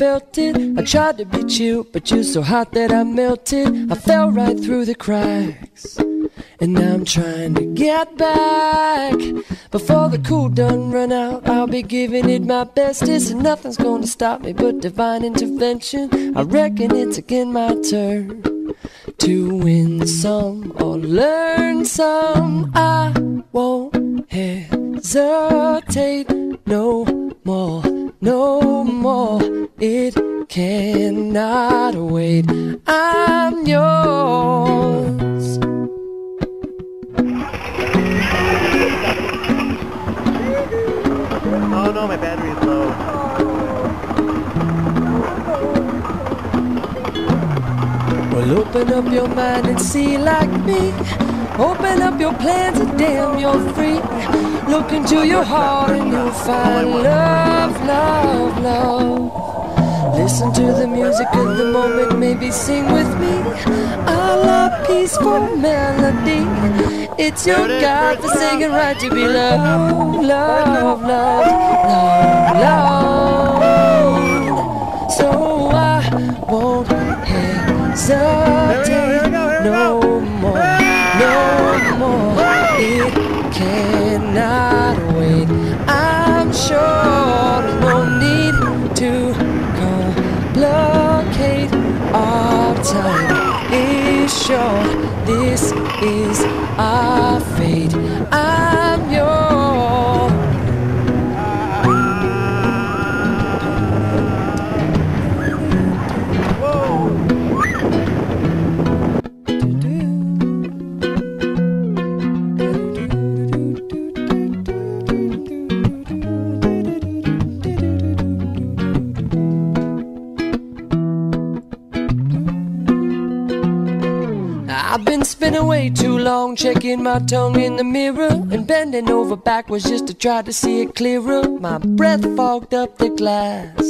felt it. I tried to be chill, but you're so hot that I melted. I fell right through the cracks, and now I'm trying to get back. Before the cool done run out, I'll be giving it my bestest, and nothing's gonna stop me but divine intervention. I reckon it's again my turn to win some or learn some. I won't hesitate no more, no more. It cannot wait. I'm yours. Oh no, my battery is low. Well, open up your mind and see like me. Open up your plans and damn, you're free. Look into your heart and you'll find love, love, love. Listen to the music of the moment, maybe sing with me. I love peaceful melody. It's your God-forsaken right to be loved, love, love, love, love. So I won't hesitate. No more, no more. It cannot wait. I'm sure no need to complicate. Our time is short. This is our fate. I'm yours. I've been spinning way too long, checking my tongue in the mirror, and bending over backwards just to try to see it clearer. My breath fogged up the glass,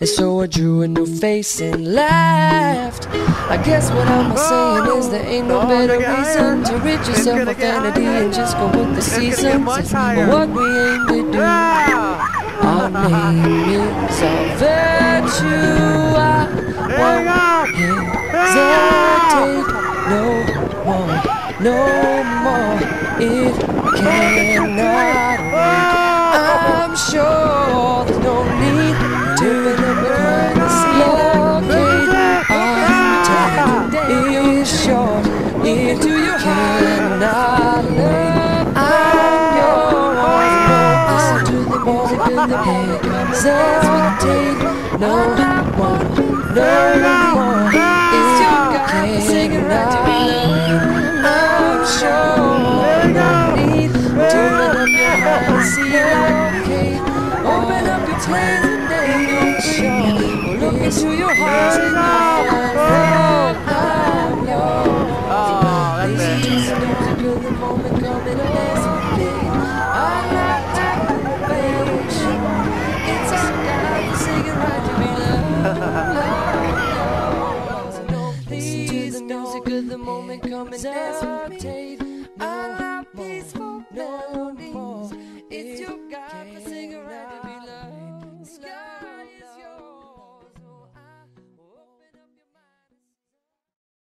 and so I drew a new face and laughed. I guess what I'm saying is there ain't no better reason to rid yourself of vanity and just go with the seasons. But what we aim to do, our name is our virtue. I won't hesitate. No more, no more, it cannot wait. I'm sure there's no need to relocate. Our time is short, it cannot wait. I'm yours, listen to the music in the pickups as we take. No more, no more. Singing right to be loved. I'm sure no need to let up your mind and see it. Open up your plans and then you'll show. Look into your heart and you'll find love. I'm yours. These years are going to be the moment coming to last me. I like to obey. It's our God, singing right to be loved. Good the moment comes and dance with me. I love peaceful melody.